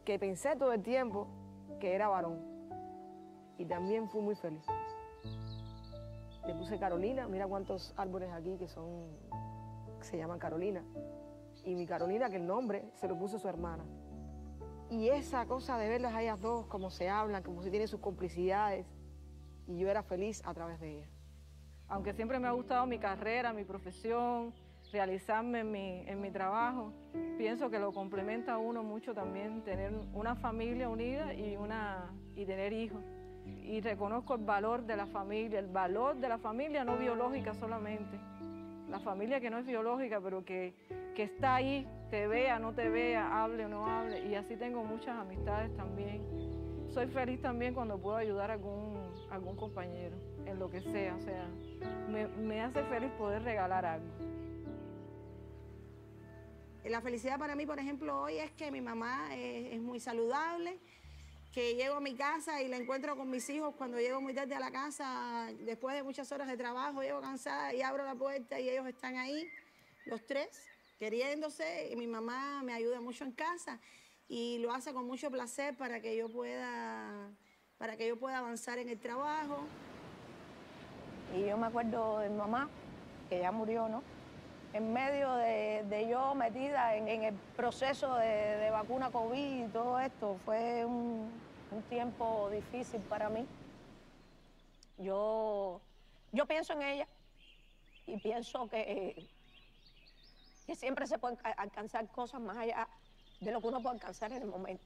que pensé todo el tiempo que era varón. Y también fui muy feliz. Le puse Carolina, mira cuántos árboles aquí que son, que se llaman Carolina. Y mi Carolina, que el nombre se lo puso su hermana. Y esa cosa de verlas a ellas dos, cómo se hablan, cómo se tienen sus complicidades. Y yo era feliz a través de ellas. Aunque siempre me ha gustado mi carrera, mi profesión, realizarme en mi, en mi trabajo, pienso que lo complementa a uno mucho también tener una familia unida y, una, y tener hijos. Y reconozco el valor de la familia, el valor de la familia no biológica solamente. La familia que no es biológica, pero que, que está ahí, te vea, no te vea, hable o no hable. Y así tengo muchas amistades también. soy feliz también cuando puedo ayudar a algún, algún compañero, en lo que sea, o sea, me, me hace feliz poder regalar algo. La felicidad para mí, por ejemplo, hoy es que mi mamá es, es muy saludable, que llego a mi casa y la encuentro con mis hijos cuando llego muy tarde a la casa, después de muchas horas de trabajo, llego cansada y abro la puerta y ellos están ahí, los tres, queriéndose, y mi mamá me ayuda mucho en casa y lo hace con mucho placer para que yo pueda, para que yo pueda avanzar en el trabajo. Y yo me acuerdo de mi mamá, que ya murió, ¿no? En medio de, de yo metida en, en el proceso de, de vacuna COVID y todo esto, fue un, un tiempo difícil para mí. Yo, yo pienso en ella y pienso que, que siempre se pueden alcanzar cosas más allá de lo que uno puede alcanzar en el momento.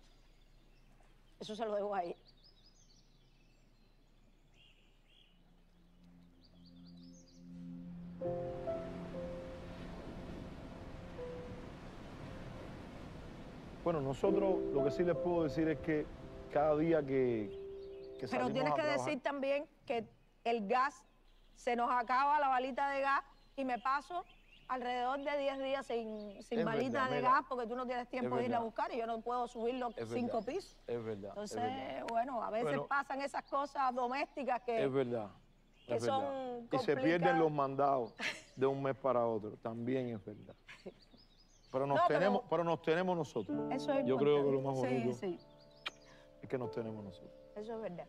Eso se lo debo a ella. Bueno, nosotros lo que sí les puedo decir es que cada día que, que salimos a trabajar... Pero tienes que decir también que el gas, se nos acaba la balita de gas y me paso alrededor de diez días sin, sin balita verdad, de mira, gas porque tú no tienes tiempo de ir a buscar y yo no puedo subir los cinco pisos. Es verdad. Entonces, es verdad. bueno, a veces bueno, pasan esas cosas domésticas que... Es verdad. Que es son verdad. Y se pierden los mandados de un mes para otro. También es verdad. Pero nos, no, tenemos, pero... pero nos tenemos nosotros. Eso es Yo importante. creo que lo más bonito sí, sí. es que nos tenemos nosotros. Eso es verdad.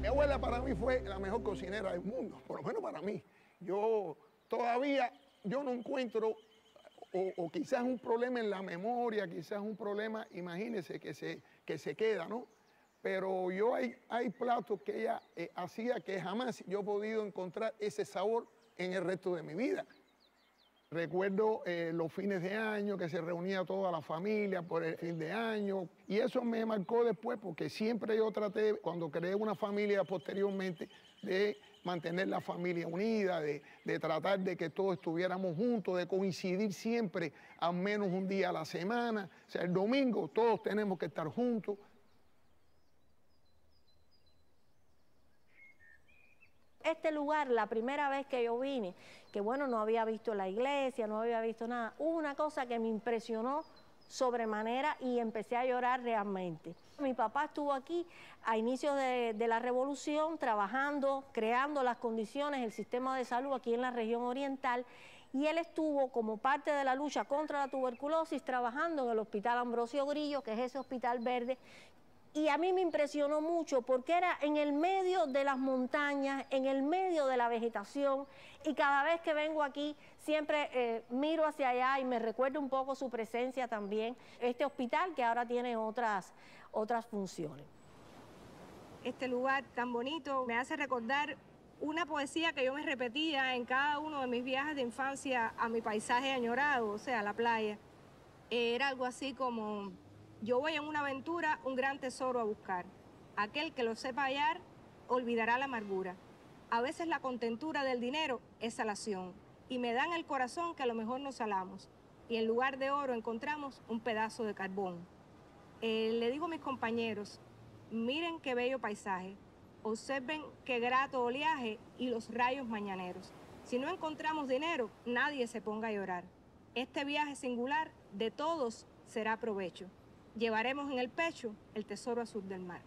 Mi abuela para mí fue la mejor cocinera del mundo, por lo menos para mí. Yo todavía yo no encuentro, o, o quizás un problema en la memoria, quizás un problema, imagínense, que se, que se queda, ¿no? Pero yo hay, hay platos que ella eh, hacía que jamás yo he podido encontrar ese sabor en el resto de mi vida. Recuerdo eh, los fines de año, que se reunía toda la familia por el fin de año. Y eso me marcó después, porque siempre yo traté, cuando creé una familia posteriormente, de mantener la familia unida, de, de tratar de que todos estuviéramos juntos, de coincidir siempre, al menos un día a la semana. O sea, el domingo todos tenemos que estar juntos. Este lugar, la primera vez que yo vine, que bueno, no había visto la iglesia, no había visto nada, hubo una cosa que me impresionó sobremanera y empecé a llorar realmente. Mi papá estuvo aquí a inicios de, de la revolución trabajando, creando las condiciones, el sistema de salud aquí en la región oriental, y él estuvo como parte de la lucha contra la tuberculosis trabajando en el Hospital Ambrosio Grillo, que es ese hospital verde. Y a mí me impresionó mucho porque era en el medio de las montañas, en el medio de la vegetación, y cada vez que vengo aquí siempre eh, miro hacia allá y me recuerdo un poco su presencia también. Este hospital que ahora tiene otras, otras funciones. Este lugar tan bonito me hace recordar una poesía que yo me repetía en cada uno de mis viajes de infancia a mi paisaje añorado, o sea, la playa. Era algo así como... Yo voy en una aventura, un gran tesoro a buscar. Aquel que lo sepa hallar, olvidará la amargura. A veces la contentura del dinero es salación. Y me dan el corazón que a lo mejor nos salamos. Y en lugar de oro encontramos un pedazo de carbón. Eh, le digo a mis compañeros, miren qué bello paisaje. Observen qué grato oleaje y los rayos mañaneros. Si no encontramos dinero, nadie se ponga a llorar. Este viaje singular de todos será provecho. Llevaremos en el pecho el tesoro azul del mar.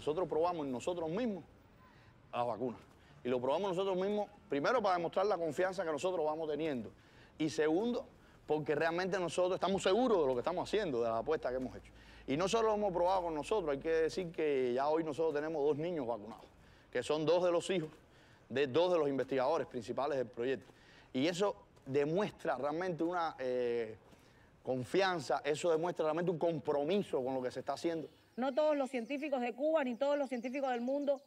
nosotros probamos en nosotros mismos las vacunas. Y lo probamos nosotros mismos, primero para demostrar la confianza que nosotros vamos teniendo. Y segundo, porque realmente nosotros estamos seguros de lo que estamos haciendo, de las apuestas que hemos hecho. Y no solo lo hemos probado con nosotros, hay que decir que ya hoy nosotros tenemos dos niños vacunados, que son dos de los hijos de dos de los investigadores principales del proyecto. Y eso demuestra realmente una eh, confianza, eso demuestra realmente un compromiso con lo que se está haciendo. No todos los científicos de Cuba ni todos los científicos del mundo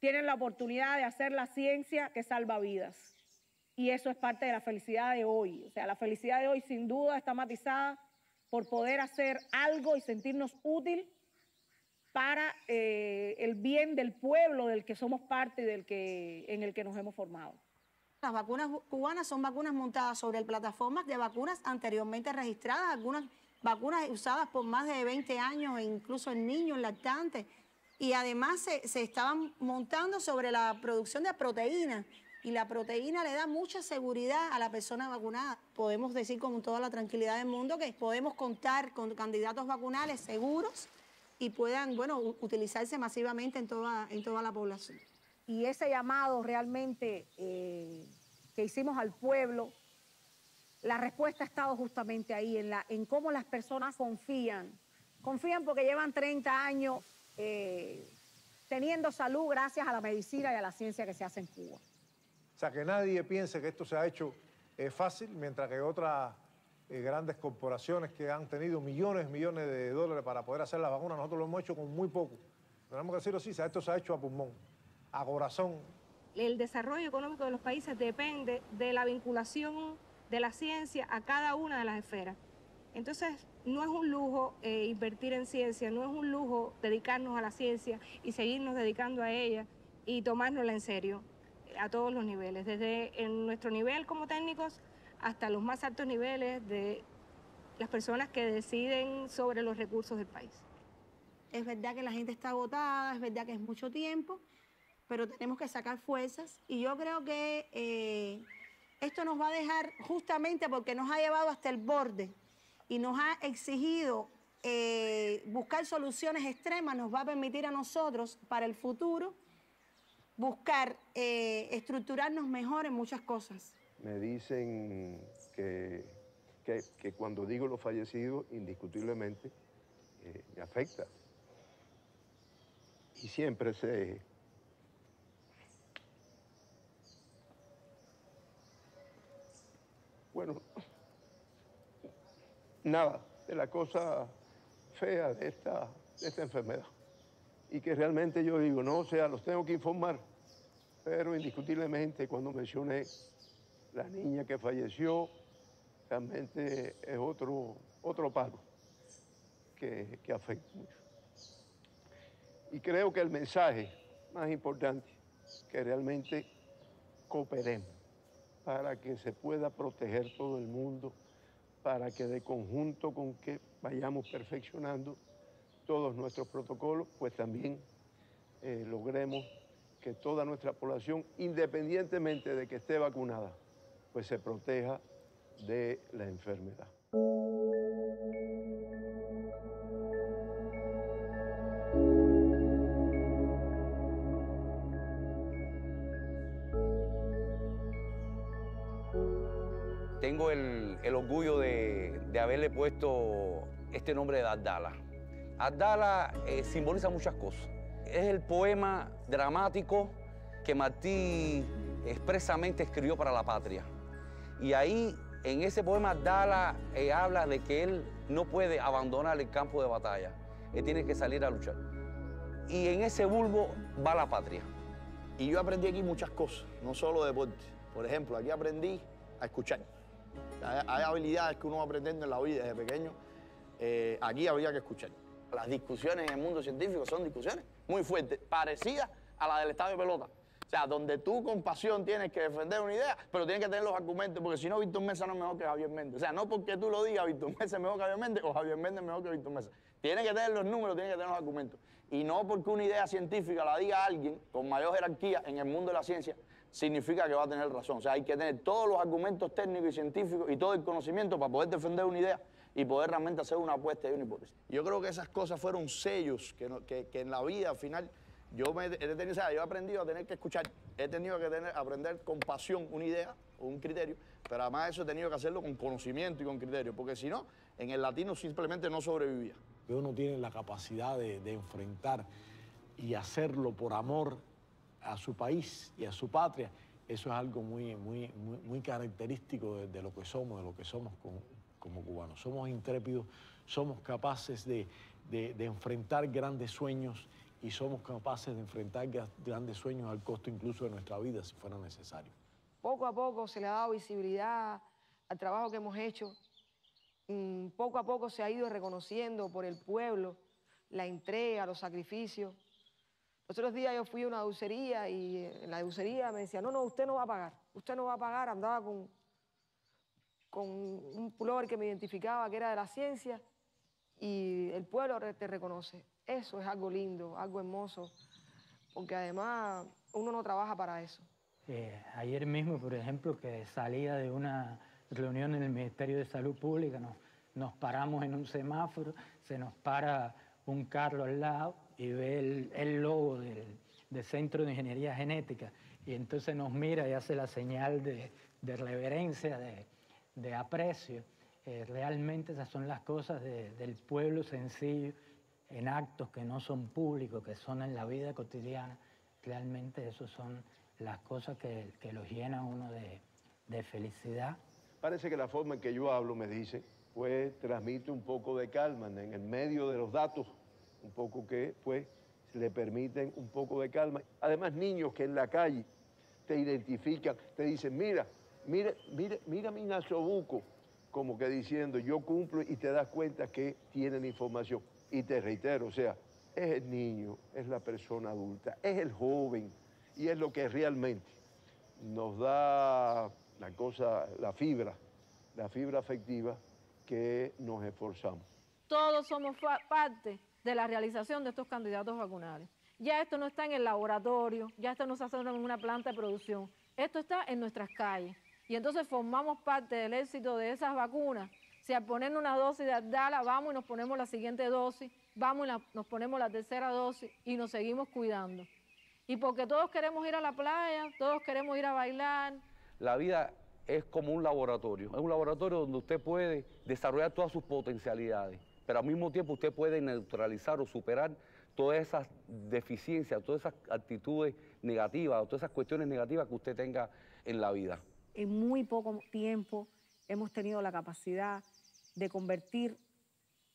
tienen la oportunidad de hacer la ciencia que salva vidas. Y eso es parte de la felicidad de hoy. O sea, la felicidad de hoy sin duda está matizada por poder hacer algo y sentirnos útil para eh, el bien del pueblo del que somos parte y del que, en el que nos hemos formado. Las vacunas cubanas son vacunas montadas sobre plataformas de vacunas anteriormente registradas, algunas vacunas usadas por más de veinte años, incluso en niños, lactantes. Y además se, se estaban montando sobre la producción de proteínas. Y la proteína le da mucha seguridad a la persona vacunada. Podemos decir con toda la tranquilidad del mundo que podemos contar con candidatos vacunales seguros y puedan, bueno, utilizarse masivamente en toda, en toda la población. Y ese llamado realmente eh, que hicimos al pueblo, la respuesta ha estado justamente ahí, en, la, en cómo las personas confían. Confían porque llevan treinta años... Eh, teniendo salud gracias a la medicina y a la ciencia que se hace en Cuba. O sea, que nadie piense que esto se ha hecho eh, fácil, mientras que otras eh, grandes corporaciones que han tenido millones y millones de dólares para poder hacer las vacunas, nosotros lo hemos hecho con muy poco. Tenemos que decirlo así, esto se ha hecho a pulmón, a corazón. El desarrollo económico de los países depende de la vinculación de la ciencia a cada una de las esferas. Entonces, no es un lujo eh, invertir en ciencia, no es un lujo dedicarnos a la ciencia y seguirnos dedicando a ella y tomárnosla en serio a todos los niveles, desde en nuestro nivel como técnicos hasta los más altos niveles de las personas que deciden sobre los recursos del país. Es verdad que la gente está agotada, es verdad que es mucho tiempo, pero tenemos que sacar fuerzas y yo creo que eh, esto nos va a dejar justamente porque nos ha llevado hasta el borde y nos ha exigido eh, buscar soluciones extremas, nos va a permitir a nosotros, para el futuro, buscar eh, estructurarnos mejor en muchas cosas. Me dicen que, que, que cuando digo los fallecidos, indiscutiblemente, eh, me afecta. Y siempre se... Bueno... nada de la cosa fea de esta, de esta enfermedad. Y que realmente yo digo, no, o sea, los tengo que informar. Pero indiscutiblemente cuando mencioné la niña que falleció, realmente es otro, otro palo que, que afecta mucho. Y creo que el mensaje más importante, que realmente cooperemos para que se pueda proteger todo el mundo, para que de conjunto con que vayamos perfeccionando todos nuestros protocolos, pues también eh, logremos que toda nuestra población, independientemente de que esté vacunada, pues se proteja de la enfermedad. Tengo el, el orgullo de, de haberle puesto este nombre de Abdala. Abdala eh, simboliza muchas cosas. Es el poema dramático que Martí expresamente escribió para la patria. Y ahí, en ese poema, Abdala eh, habla de que él no puede abandonar el campo de batalla. Él tiene que salir a luchar. Y en ese bulbo va la patria. Y yo aprendí aquí muchas cosas, no solo deporte. Por ejemplo, aquí aprendí a escuchar. Hay, hay habilidades que uno va aprendiendo en la vida desde pequeño. Eh, aquí habría que escuchar. Las discusiones en el mundo científico son discusiones muy fuertes, parecidas a la del estadio de pelota. O sea, donde tú con pasión tienes que defender una idea, pero tienes que tener los argumentos, porque si no, Víctor Mesa no es mejor que Javier Méndez. O sea, no porque tú lo digas, Víctor Mesa es mejor que Javier Méndez o Javier Méndez es mejor que Víctor Mesa. Tienes que tener los números, tienes que tener los argumentos. Y no porque una idea científica la diga alguien con mayor jerarquía en el mundo de la ciencia, significa que va a tener razón. O sea, hay que tener todos los argumentos técnicos y científicos y todo el conocimiento para poder defender una idea y poder realmente hacer una apuesta y una hipótesis. Yo creo que esas cosas fueron sellos que, no, que, que en la vida al final yo, me, he tenido, o sea, yo he aprendido a tener que escuchar, he tenido que tener, aprender con pasión una idea o un criterio, pero además eso he tenido que hacerlo con conocimiento y con criterio, porque si no, en el latino simplemente no sobrevivía. Uno tiene la capacidad de, de enfrentar y hacerlo por amor a su país y a su patria. Eso es algo muy, muy, muy, muy característico de, de lo que somos, de lo que somos como, como cubanos. Somos intrépidos, somos capaces de, de, de enfrentar grandes sueños y somos capaces de enfrentar grandes sueños al costo incluso de nuestra vida, si fuera necesario. Poco a poco se le ha dado visibilidad al trabajo que hemos hecho. Mm, poco a poco se ha ido reconociendo por el pueblo la entrega, los sacrificios. Los otros días yo fui a una dulcería y en la dulcería me decía, no, no, usted no va a pagar, usted no va a pagar. Andaba con, con un pullover que me identificaba, que era de la ciencia, y el pueblo te reconoce. Eso es algo lindo, algo hermoso, porque además uno no trabaja para eso. Eh, ayer mismo, por ejemplo, que salía de una reunión en el Ministerio de Salud Pública, nos, nos paramos en un semáforo, se nos para un carro al lado, y ve el, el logo del, del Centro de Ingeniería Genética, y entonces nos mira y hace la señal de, de reverencia, de, de aprecio. Eh, realmente esas son las cosas de, del pueblo sencillo, en actos que no son públicos, que son en la vida cotidiana. Realmente esas son las cosas que, que lo llenan uno de, de felicidad. Parece que la forma en que yo hablo, me dice, pues transmite un poco de calma en el medio de los datos, un poco que, pues, le permiten un poco de calma. Además, niños que en la calle te identifican, te dicen, mira, mira, mira, mira mi nasobuco, como que diciendo, yo cumplo, y te das cuenta que tienen información. Y te reitero, o sea, es el niño, es la persona adulta, es el joven, y es lo que realmente nos da la cosa, la fibra, la fibra afectiva que nos esforzamos. Todos somos parte de la realización de estos candidatos vacunales. Ya esto no está en el laboratorio, ya esto no se hace en una planta de producción, esto está en nuestras calles. Y entonces formamos parte del éxito de esas vacunas. Si al poner una dosis de Abdala vamos y nos ponemos la siguiente dosis, vamos y la, nos ponemos la tercera dosis y nos seguimos cuidando. Y porque todos queremos ir a la playa, todos queremos ir a bailar. La vida es como un laboratorio, es un laboratorio donde usted puede desarrollar todas sus potencialidades, pero al mismo tiempo usted puede neutralizar o superar todas esas deficiencias, todas esas actitudes negativas, todas esas cuestiones negativas que usted tenga en la vida. En muy poco tiempo hemos tenido la capacidad de convertir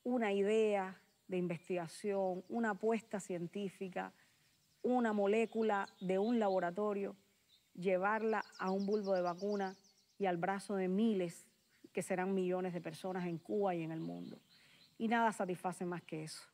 una idea de investigación, una apuesta científica, una molécula de un laboratorio, llevarla a un bulbo de vacuna y al brazo de miles, que serán millones de personas en Cuba y en el mundo. Y nada satisface más que eso.